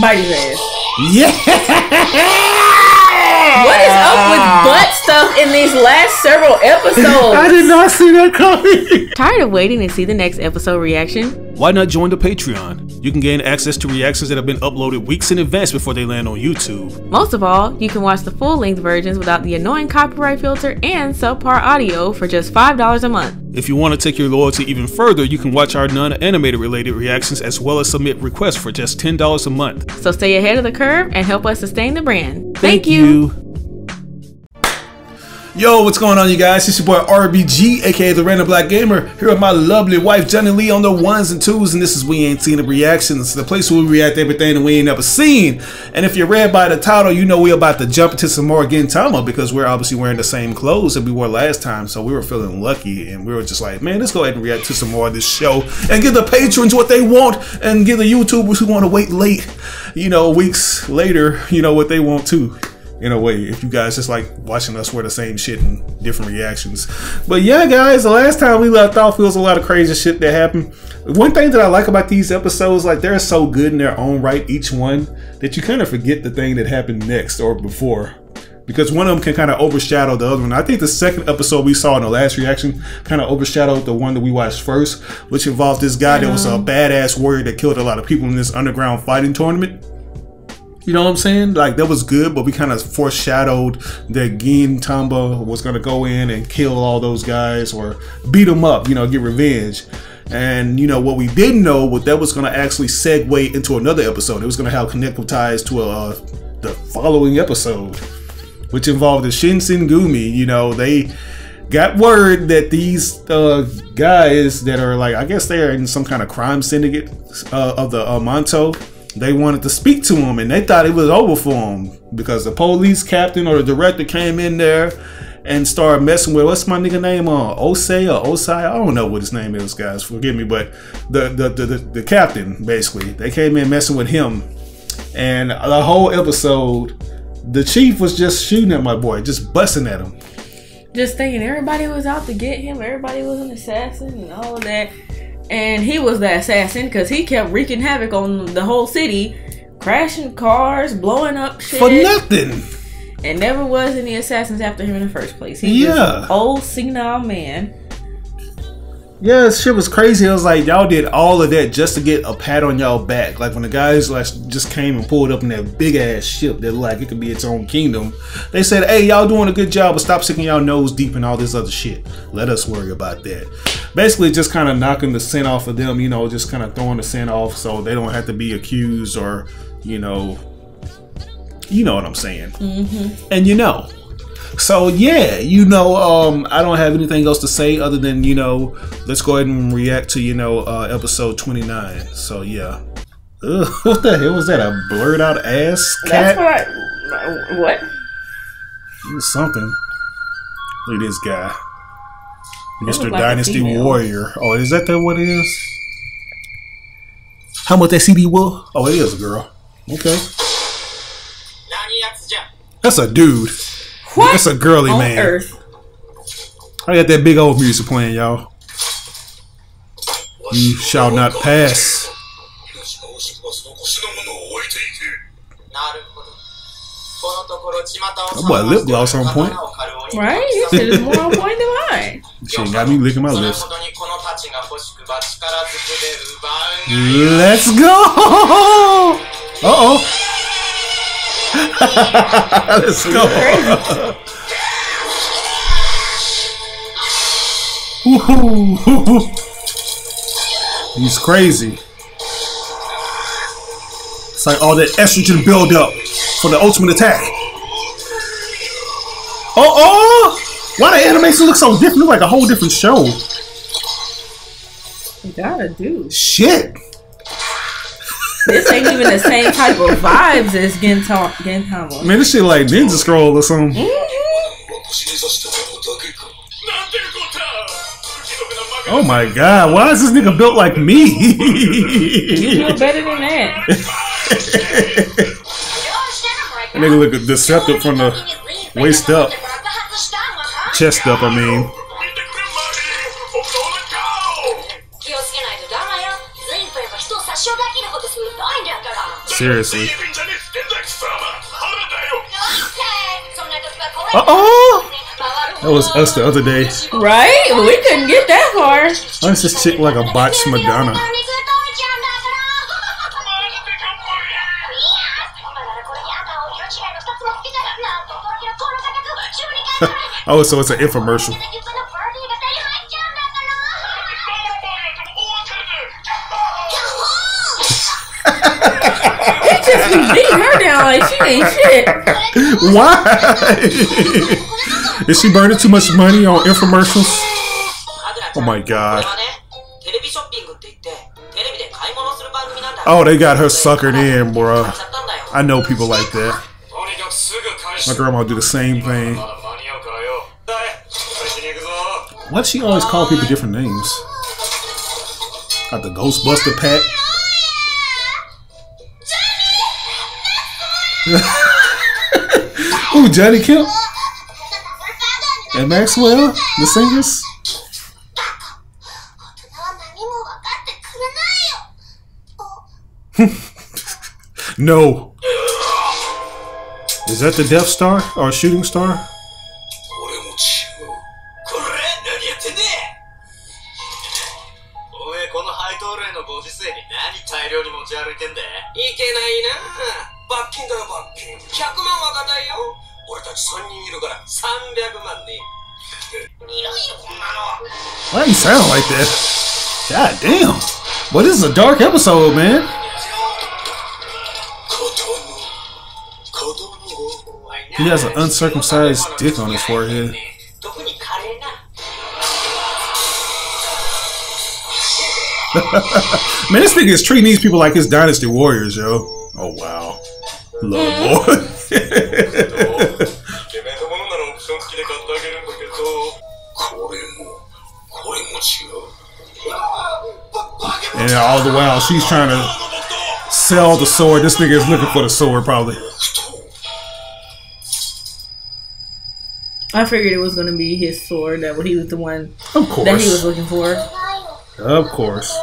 Bite his ass. Yeah! What is up with butt stuff in these last several episodes? I did not see that coming. Tired of waiting to see the next episode reaction? Why not join the Patreon? You can gain access to reactions that have been uploaded weeks in advance before they land on YouTube. Most of all, you can watch the full-length versions without the annoying copyright filter and subpar audio for just $5 a month. If you want to take your loyalty even further, you can watch our non-animated related reactions as well as submit requests for just $10 a month. So stay ahead of the curve and help us sustain the brand. Thank you! Yo, what's going on, you guys? It's your boy RBG, aka the Random Black Gamer, here with my lovely wife Johnnie Lee on the ones and twos, and this is We Ain't Seen It Reactions, the place where we react to everything that we ain't never seen. And if you're read by the title, you know we're about to jump into some more Gintama because we're obviously wearing the same clothes that we wore last time, so we were feeling lucky and we were just like, man, let's go ahead and react to some more of this show and give the patrons what they want and give the YouTubers who want to wait late, you know, weeks later, you know, what they want too. In a way, if you guys just like watching us wear the same shit and different reactions. But yeah, guys, the last time we left off, it was a lot of crazy shit that happened. One thing that I like about these episodes, like, they're so good in their own right, each one, that you kind of forget the thing that happened next or before, because one of them can kind of overshadow the other one. I think the second episode we saw in the last reaction kind of overshadowed the one that we watched first, which involved this guy that was a badass warrior that killed a lot of people in this underground fighting tournament. You know what I'm saying? Like, that was good, but we kind of foreshadowed that Gintama was going to go in and kill all those guys or beat them up, you know, get revenge. And, you know, what we didn't know was that was going to actually segue into another episode. It was going to have connective ties to the following episode, which involved the Shinsengumi. You know, they got word that these guys that are like, I guess they're in some kind of crime syndicate of the Amanto. They wanted to speak to him, and they thought it was over for him because the police captain or the director came in there and started messing with, what's my nigga name on? Osei or Osai? I don't know what his name is, guys. Forgive me, but the captain, basically. They came in messing with him, and the whole episode, the chief was just shooting at my boy, just busting at him. Just thinking everybody was out to get him, everybody was an assassin and all of that. And he was the assassin because he kept wreaking havoc on the whole city, crashing cars, blowing up shit. For nothing. And never was any assassins after him in the first place. He was an old senile man. Yeah, this shit was crazy. I was like, y'all did all of that just to get a pat on y'all back. Like, when the guys like just came and pulled up in that big ass ship that like it could be its own kingdom, they said, hey, y'all doing a good job, but stop sticking y'all nose deep in all this other shit. Let us worry about that. Basically just kind of knocking the scent off of them, you know, just kind of throwing the scent off so they don't have to be accused or, you know what I'm saying. And you know. So yeah, you know, I don't have anything else to say other than, you know, let's go ahead and react to, you know, episode 29. So yeah. Ugh, what the hell was that? A blurred out ass cat? That's what? It was something. Look at this guy. Mr. Like Dynasty Warrior. Oh, is that what it is? How much that CD will? Oh, it is a girl. Okay. That's a dude. What? That's a girly on man. Earth? I got that big old music playing, y'all. You shall not pass. That boy lip gloss on point. Right? You said it's more on point than mine. She got me licking my lips. Let's go! Uh-oh. Let's go. He's crazy. It's like all that estrogen build up for the ultimate attack. Oh, why the animation look so different? Look like a whole different show. You gotta do shit. This ain't even the same type of vibes as Gintama. Man, this shit like Ninja Scroll or something. Oh my god, why is this nigga built like me? You know better than that. That nigga look deceptive from the waist up. Chest up, I mean. Seriously. Uh-oh! That was us the other day. Right? We couldn't get that far. Why is this chick like a botched Madonna? Oh, so it's an infomercial. He just be beating her down like she ain't shit. Why? Is she burning too much money on infomercials? Oh my god. Oh, they got her suckered in, bro. I know people like that. My grandma do the same thing. Why does she always call people different names? Got the Ghostbuster pack. Ooh, Johnnie Kemp and Maxwell, the singers. No. Is that the Death Star or Shooting Star? Why do you sound like that? God damn. Well, this is a dark episode, man. He has an uncircumcised dick on his forehead. Man, this nigga is treating these people like his Dynasty Warriors, yo. Oh, wow. Love, boy. And all the while, she's trying to sell the sword. This nigga is looking for the sword, probably. I figured it was going to be his sword, that he was the one that he was looking for. Of course.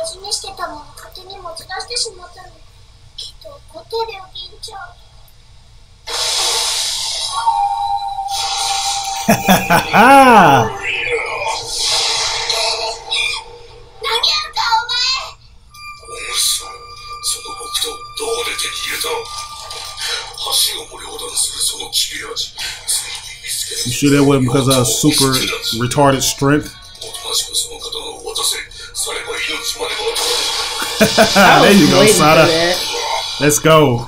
You sure that wasn't because of super retarded strength? There you go, Sada. Let's go.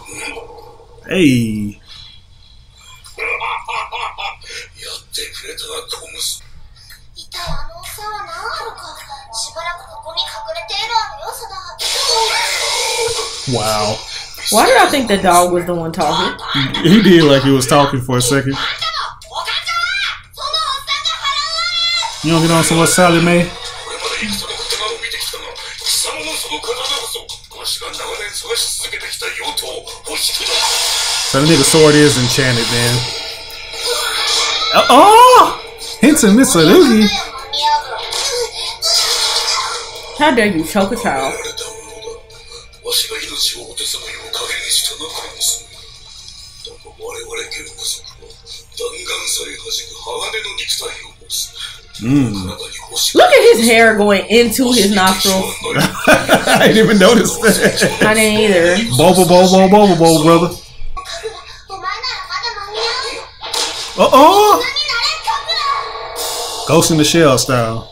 Hey. Wow. Why did I think the dog was the one talking? He did like he was talking for a second. You don't get on so much salad, man. So the nigga sword is enchanted, man. Oh! Hinton Mitsurugi! How dare you choke a child? Look at his hair going into his nostrils. I didn't even notice that. I didn't either. Bobo, bobo, bobo, bobo, brother. Uh-oh! Ghost in the Shell style.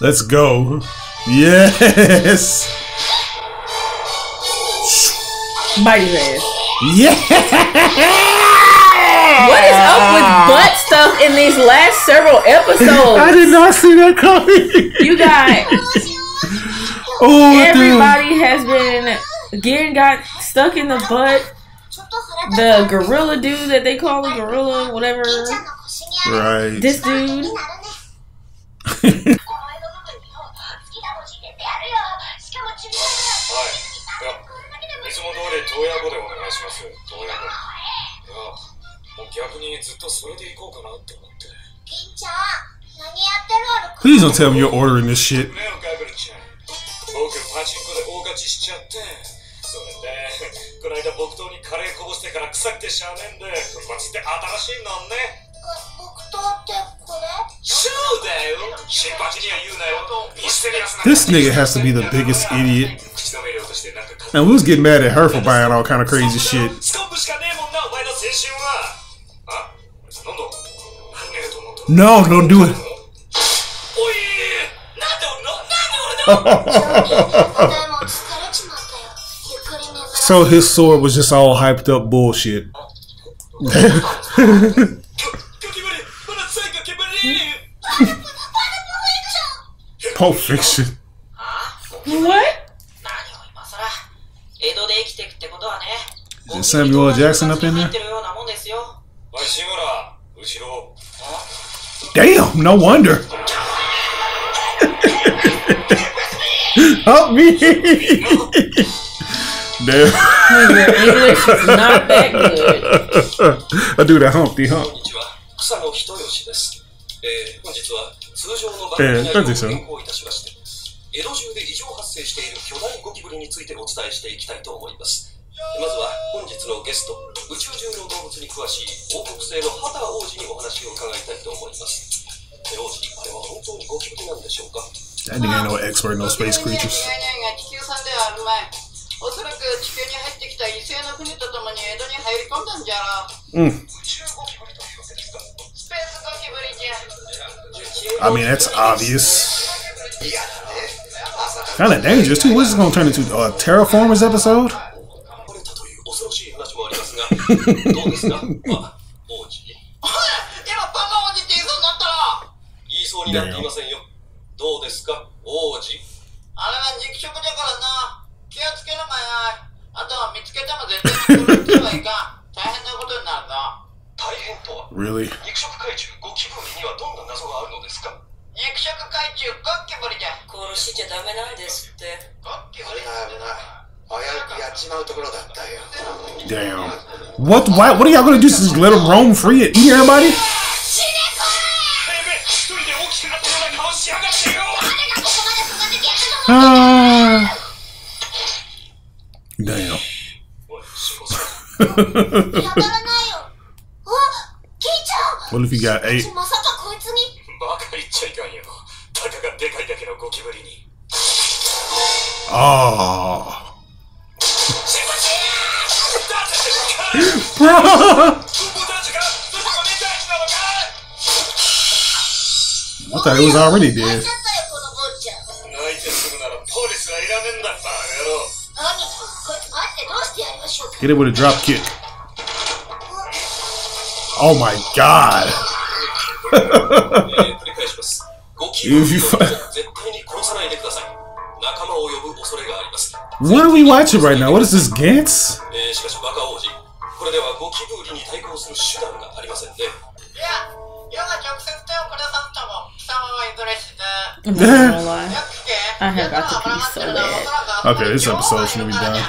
Let's go. Yes! Bite his ass. Yeah! What is up with butt stuff in these last several episodes? I did not see that coming. You got oh, everybody dude. Has been again got stuck in the butt. The gorilla dude that they call the gorilla, whatever. Right. This dude. Please don't tell me you're ordering this shit. This nigga has to be the biggest idiot. And we was getting mad at her for buying all kind of crazy shit. No, don't do it. So his sword was just all hyped up bullshit. Pulp Fiction. What? Is Samuel Jackson up in there? Damn, no wonder. Help me! Damn. English is not that good. I do that Humpty Hump. That nigga ain't no expert, no space creatures. I mean, that's obvious. Kind of dangerous too. What's this gonna turn into? A Terraformers episode? Really? Damn. What? Why? What are y'all gonna do? Just let them roam free and eat everybody? Damn. What if you got 8? Oh. Bro. I thought it was already dead. Get it with a drop kick. Oh my god. What are we watching right now? What is this, Gantz? I'm not gonna lie. I have got the piece so bad. Okay, this episode's gonna be done.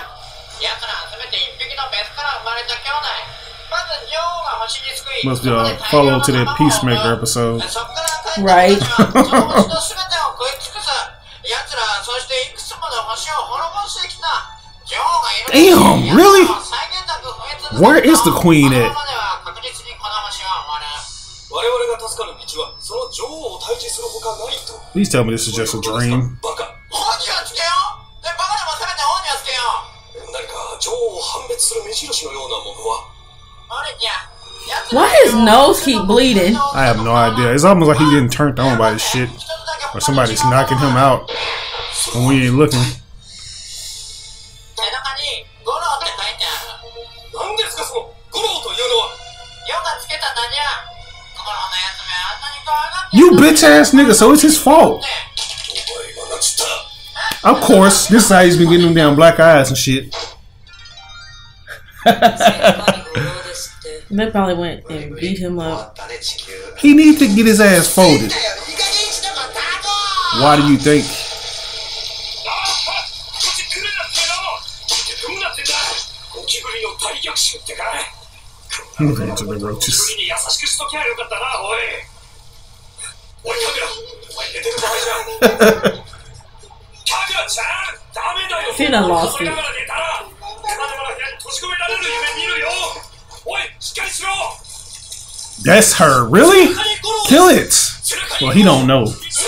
Must be a follow to that Peacemaker episode. Right. Damn, really? Where is the queen at? Please tell me this is just a dream. Why his nose keep bleeding? I have no idea. It's almost like he getting turned on by this shit. Or somebody's knocking him out when we ain't looking. You bitch ass nigga, so it's his fault. Of course, this side he's been getting them damn black eyes and shit. They probably went and beat him up. He needs to get his ass folded. Why do you think? Look into the roaches. Feel a loss. That's her, really? Kill it! Well, he don't know. Is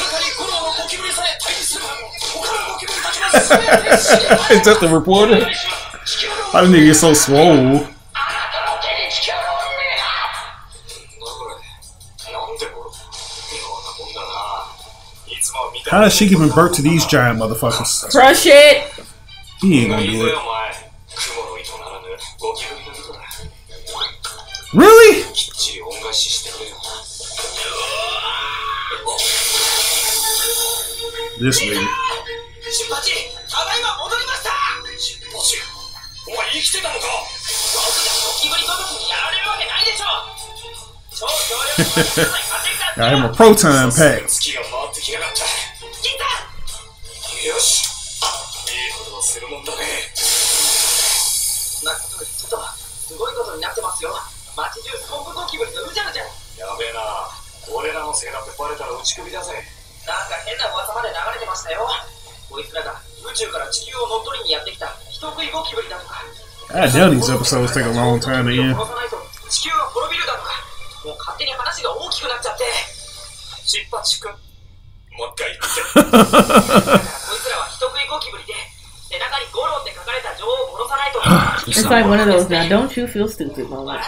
that the reporter? I didn't even get so swole. How is she giving birth to these giant motherfuckers? Crush it! He ain't gonna do it. Really? This lady. I am a proton pack. I know these episodes take a long time to end. It's like one of those now, don't you feel stupid moments.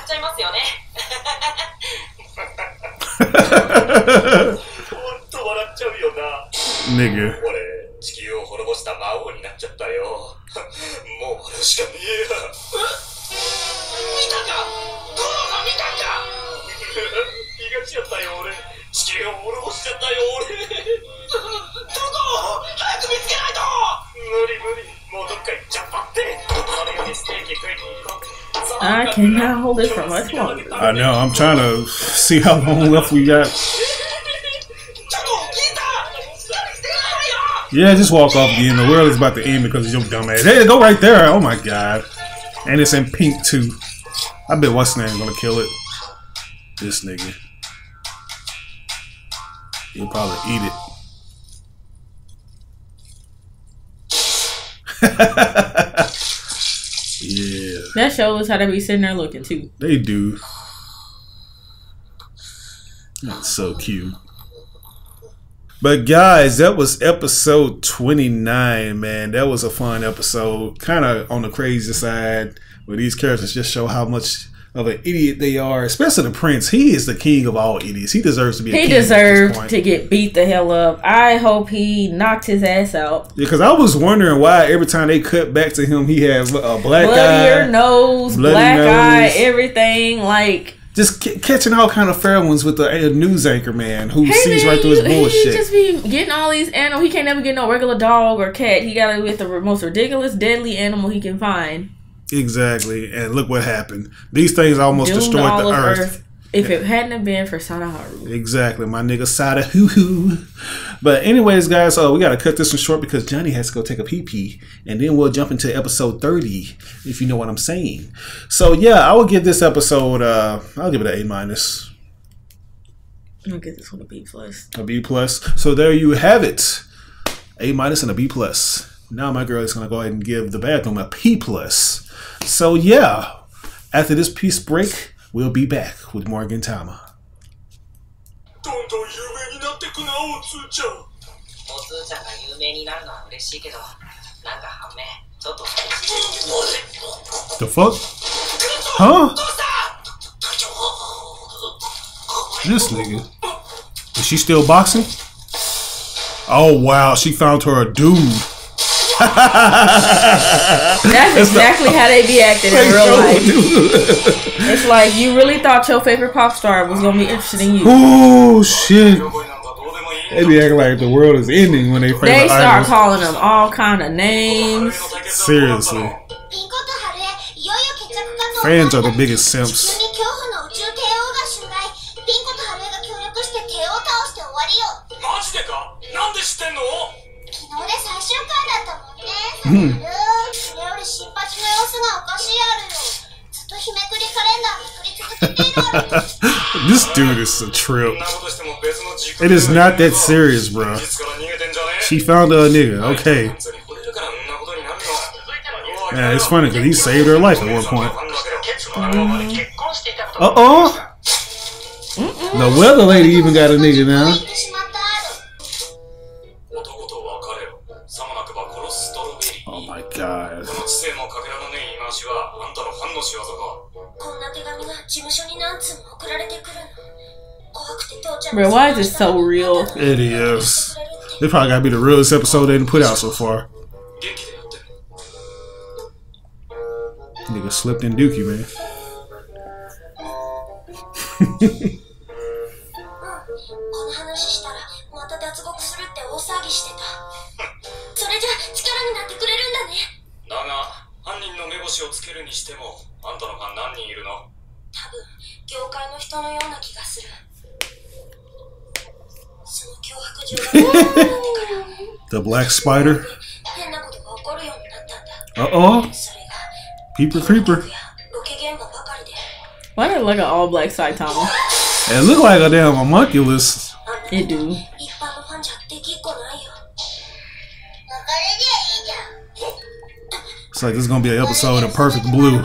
Nigga. I cannot hold it for much longer. I know, I'm trying to see how long left we got. Yeah, just walk off again. The world is about to end because you're dumb ass. Hey, go right there. Oh my god. And it's in pink too. I bet what's name gonna kill it. This nigga. He'll probably eat it. Yeah. That shows how they be sitting there looking too. They do. That's so cute. But guys, that was episode 29, man. That was a fun episode. Kind of on the crazy side, where these characters just show how much of an idiot they are. Especially the prince. He is the king of all idiots. He deserves to be a king. He deserved to get beat the hell up. I hope he knocked his ass out. Because I was wondering why every time they cut back to him, he has a black eye, nose, black eye, everything like. Just catching all kind of fair ones with the news anchor man who sees right through his bullshit. He just be getting all these animals. He can't never get no regular dog or cat. He got to get the most ridiculous, deadly animal he can find. Exactly. And look what happened. These things almost destroyed the earth. If it hadn't have been for Sadaharu. Exactly. My nigga Sada hoo-hoo. But anyways, guys, we got to cut this one short because Johnnie has to go take a pee-pee. And then we'll jump into episode 30, if you know what I'm saying. So, yeah, I would give this episode, I'll give it an A-. I'll give this one a B+. A B+. So there you have it. A- and a B+. Now my girl is going to go ahead and give the bathroom a P+. So, yeah, after this peace break, we'll be back with more Gintama. The fuck? Huh? This nigga. Is she still boxing? Oh wow, she found her a dude. That's exactly how they be acting in real life. It's like you really thought your favorite pop star was gonna be interested in you. Oh shit! They be acting like the world is ending when they favorite idols. They start calling them all kind of names. Seriously, fans are the biggest simps. This dude is a trip. It is not that serious, bro. She found a nigga. Okay. Man, it's funny because he saved her life at one point. Uh-oh. The weather lady even got a nigga now. Oh my god. Bro, why is it so real? It is. This probably gotta be the realest episode they didn't put out so far. Nigga slipped in dookie, man. The black spider. Uh-oh. Peeper creeper. Why did it look like an all-black Saitama? It look like a damn homunculus. It do. It's like this is gonna be an episode of Perfect Blue.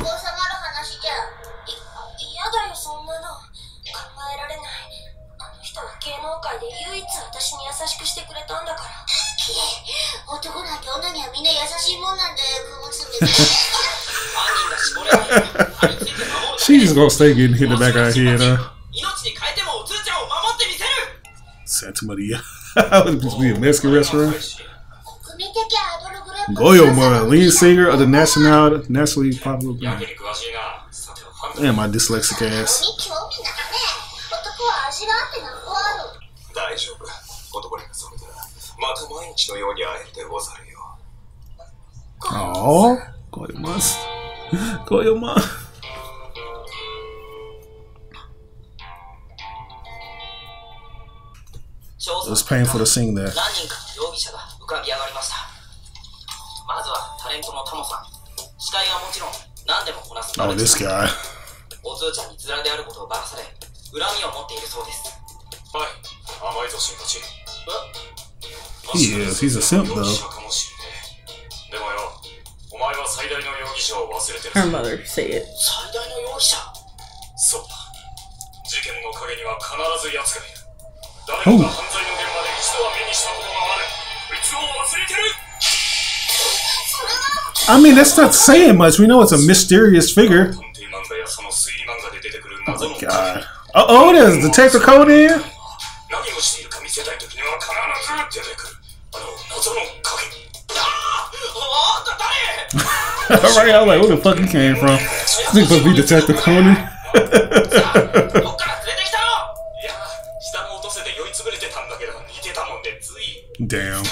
She's just gonna stay getting hit in the back of her head, huh? Saitama, that would be a Mexican restaurant. Goyomaru, lead singer of the nationally popular band. Damn, my dyslexic ass. Aww. Goyomaru. Goyomaru. It was painful to sing that. Oh, this guy. He is. He's a simp, though. Her mother, say it. Oh. I mean, that's not saying much. We know it's a mysterious figure. Oh my god. Uh oh, there's Detective Conan. Right, I was like, where the fuck he came from? This thing's supposed to be Detective Conan. Damn.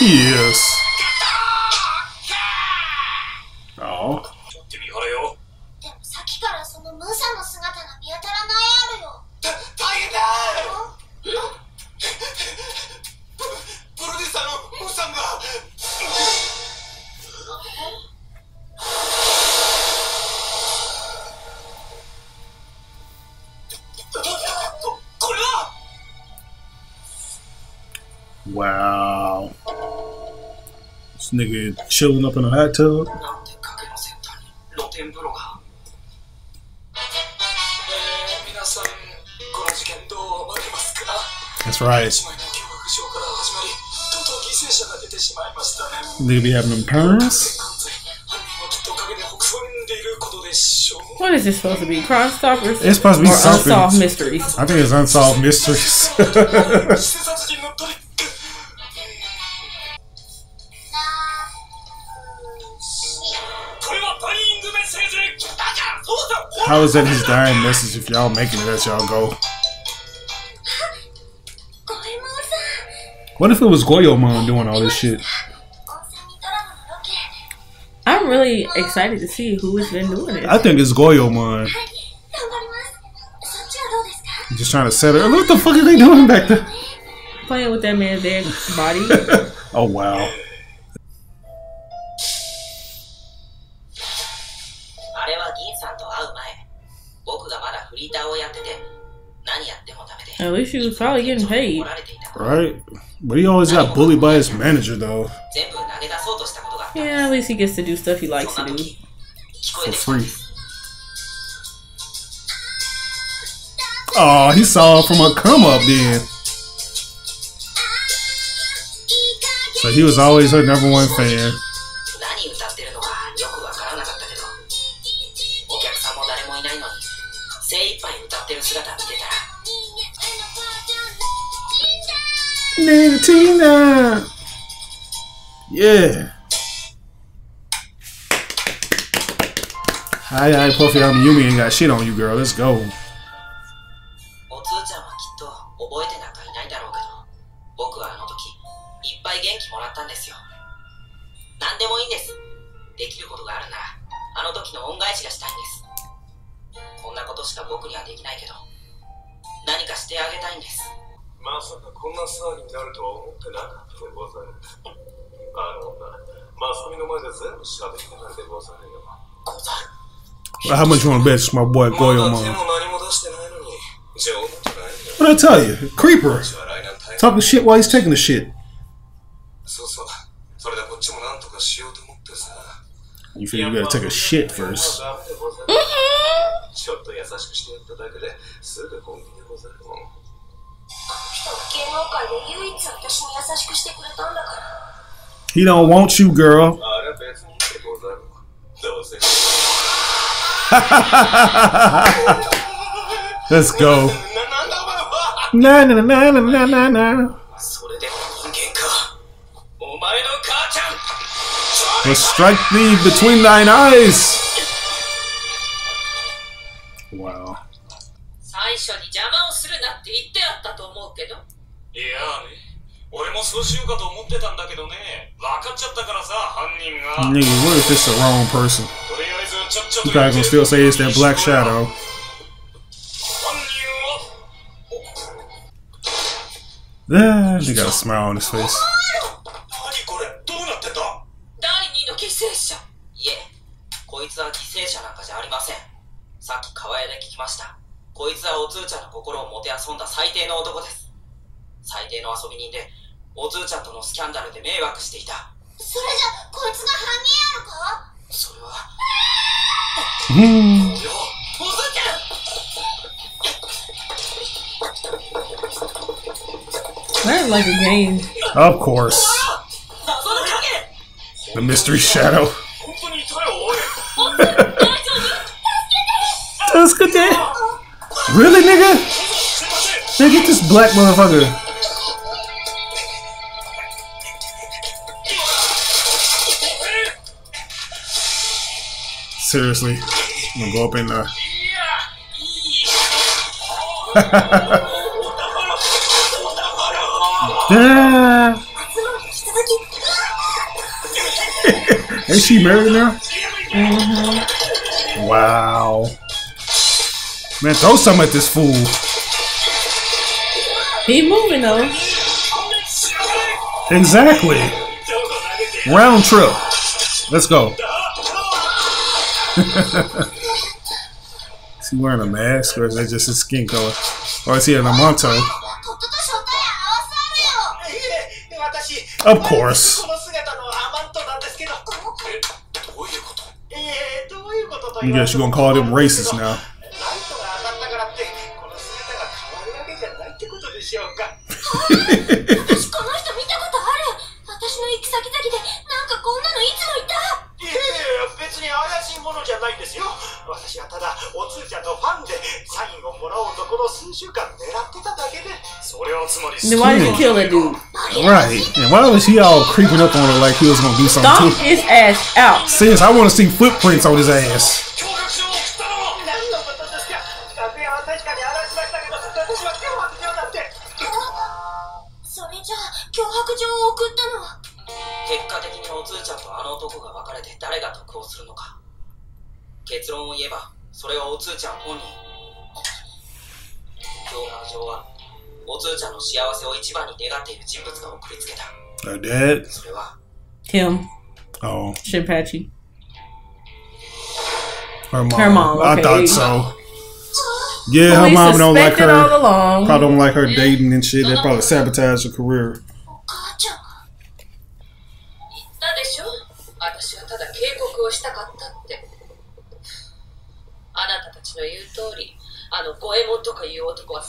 Yes. Oh. Wow. This nigga chilling up in a hot tub. That's right. Nigga be having them parents. What is this supposed to be? Crime Stoppers? It's supposed to be something. Unsolved Mysteries. I think it's Unsolved Mysteries. How is that his dying message if y'all making it as y'all go? What if it was Goyomaru doing all this shit? I'm really excited to see who has been doing it. I think it's Goyomaru. Just trying to set her. What the fuck are they doing back there? Playing with that man's dead body. Oh, wow. At least he was probably getting paid. Right? But he always got bullied by his manager, though. Yeah, at least he gets to do stuff he likes to do. For free. Oh, he saw from a come up then. So he was always her number one fan. Tina. Yeah. Hi, Puffy. I'm Yumi. Ain't got shit on you, girl. Let's go. Well, how much you want to bet my boy Goyomaru? What'd I tell you? Creeper. Talking shit while he's taking the shit. You feel you gotta take a shit first. He don't want you, girl. Let's go. Na na na na na na na. Strike me between thine eyes. Wow. Nigga, what if it's the wrong person? You guys gonna still say it's that Black Shadow. He got a smile on his face. I like a game. Of course. The mystery shadow. That's good day. Really, nigga? Nigga, get this black motherfucker. Seriously. I'm gonna go up and Is she married now? Mm-hmm. Wow. Man, throw something at this fool. He moving though. Exactly. Round trip. Let's go. Is he wearing a mask or is that just his skin color? Or is he an Amanto? Of course. I guess you're gonna call them racist now. Then why did you kill that dude? Right. And why was he all creeping up on her like he was gonna do something? Stomp his ass out. Since I wanna see footprints on his ass. Her dad? Him. Oh. Shinpachi. Her mom. Her mom. Okay, I thought so. Yeah, her mom don't like her. All along. Probably don't like her dating and shit. They probably sabotage her career. You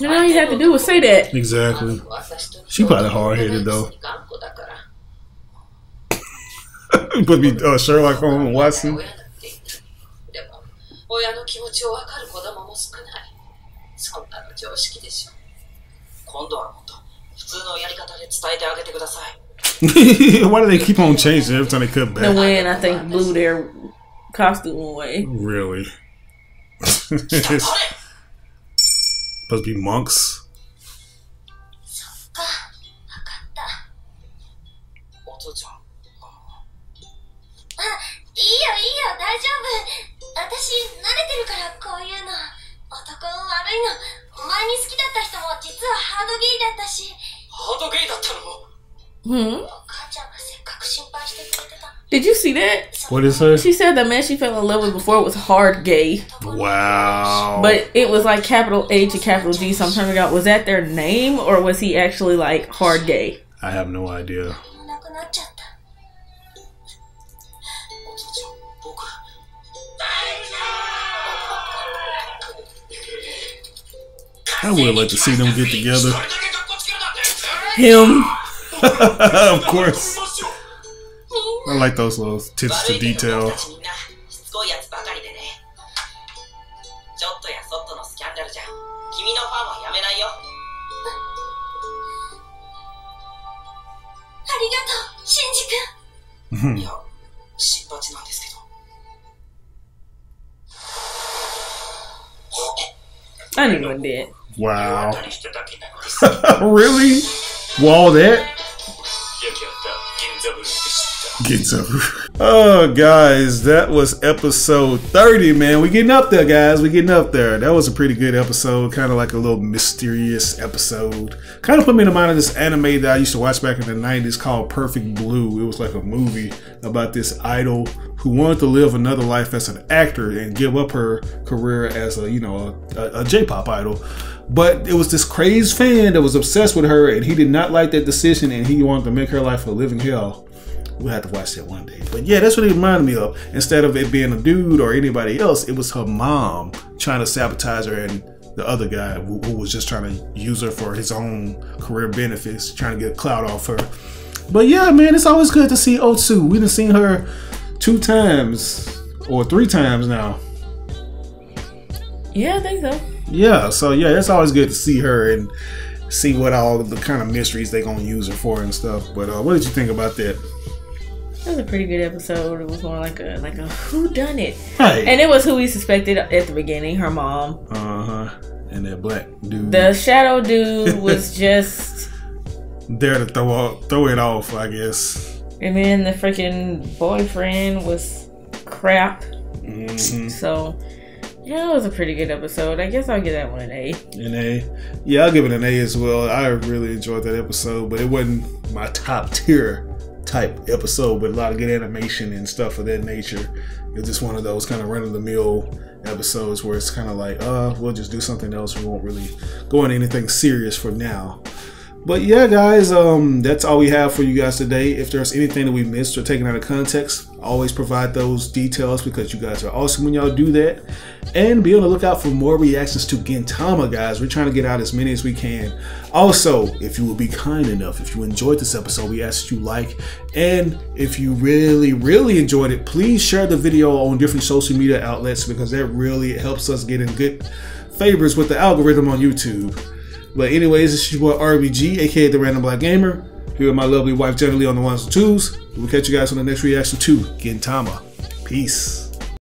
know, all you have to do is say that. Exactly. She probably hard headed though. Put me Sherlock Holmes and Watson. Why do they keep on changing every time they cut back? The wind, I think, blew their costume away. Really? Supposed to be monks. Hmm? Did you see that? What is her? She said the man she fell in love with before was hard gay. Wow. But it was like capital H and capital G. So I'm trying to figure out, was that their name or was he actually like hard gay? I have no idea. I would like to see them get together. Him. Of course. I like those little tips to detail. I didn't know that. Wow. Really? Wall that? Oh, guys, that was episode 30, man. We getting up there, guys. We getting up there. That was a pretty good episode. Kind of like a little mysterious episode. Kind of put me in the mind of this anime that I used to watch back in the 90s called Perfect Blue. It was like a movie about this idol who wanted to live another life as an actor and give up her career as a, you know, a J-pop idol. But it was this crazed fan that was obsessed with her, and he did not like that decision, and he wanted to make her life a living hell. We'll have to watch that one day. But yeah, that's what it reminded me of. Instead of it being a dude or anybody else, it was her mom trying to sabotage her and the other guy who was just trying to use her for his own career benefits, trying to get clout off her. But yeah, man, it's always good to see Otsu. We done seen her 2 times or 3 times now. Yeah, I think so. Yeah, so yeah, it's always good to see her and see what all the kind of mysteries they're going to use her for and stuff. But what did you think about that? It was a pretty good episode. It was more like a whodunit. Hey. And it was who we suspected at the beginning, her mom. Uh-huh. And that black dude. The shadow dude was just there to throw it off, I guess. And then the freaking boyfriend was crap. Mm-hmm. So yeah, it was a pretty good episode. I guess I'll give that one an A. An A? Yeah, I'll give it an A as well. I really enjoyed that episode, but it wasn't my top tier type episode, but a lot of good animation and stuff of that nature. It's just one of those kind of run-of-the-mill episodes where it's kind of like, we'll just do something else. We won't really go into anything serious for now. But yeah, guys, that's all we have for you guys today. If there's anything that we missed or taken out of context, always provide those details because you guys are awesome when y'all do that. And be on the lookout for more reactions to Gintama, guys. We're trying to get out as many as we can. Also, if you will be kind enough, if you enjoyed this episode, we ask that you like. And if you really, really enjoyed it, please share the video on different social media outlets because that really helps us get in good favors with the algorithm on YouTube. But anyways, this is your boy RBG, aka the Random Black Gamer, here with my lovely wife Johnnie on the 1s and 2s. We'll catch you guys on the next reaction to Gintama. Peace.